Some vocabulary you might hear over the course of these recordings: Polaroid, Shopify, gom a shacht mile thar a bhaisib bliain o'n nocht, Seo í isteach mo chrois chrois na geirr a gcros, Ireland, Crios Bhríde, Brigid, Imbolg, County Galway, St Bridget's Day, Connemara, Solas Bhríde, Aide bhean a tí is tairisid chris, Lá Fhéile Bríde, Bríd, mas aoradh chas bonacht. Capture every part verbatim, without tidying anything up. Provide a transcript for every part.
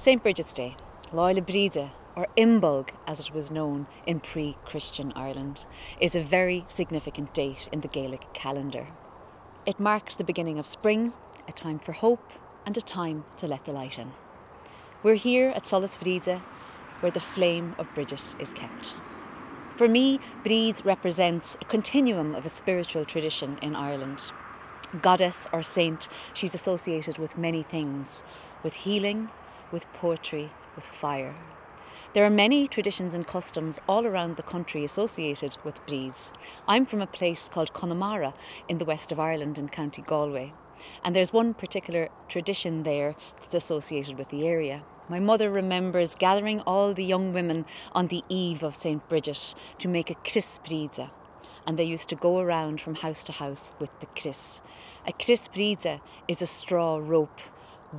St Bridget's Day, Lá Fhéile Bríde, or Imbolg as it was known in pre-Christian Ireland, is a very significant date in the Gaelic calendar. It marks the beginning of spring, a time for hope and a time to let the light in. We're here at Solas Bhríde, where the flame of Bridget is kept. For me, Bríd represents a continuum of a spiritual tradition in Ireland. Goddess or saint, she's associated with many things, with healing, with poetry, with fire. There are many traditions and customs all around the country associated with Bríds. I'm from a place called Connemara in the west of Ireland in County Galway, and there's one particular tradition there that's associated with the area. My mother remembers gathering all the young women on the eve of St Bridget to make a Crios Bhríde, and they used to go around from house to house with the Crios. A Crios Bhríde is a straw rope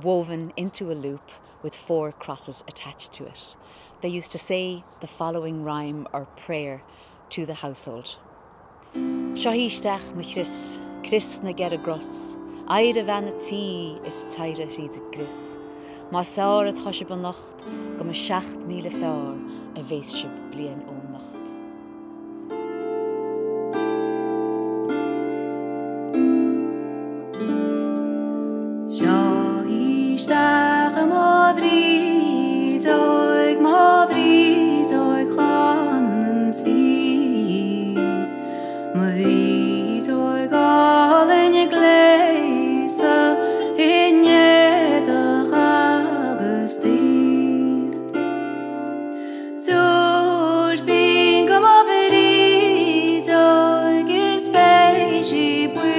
woven into a loop with four crosses attached to it. They used to say the following rhyme or prayer to the household. Seo í isteach mo chrois chrois na geirr a gcros. Aide bhean a tí is tairisid chris. Mas aoradh chas bonacht, gom a shacht mile thar a bhaisib bliain o'n nocht. She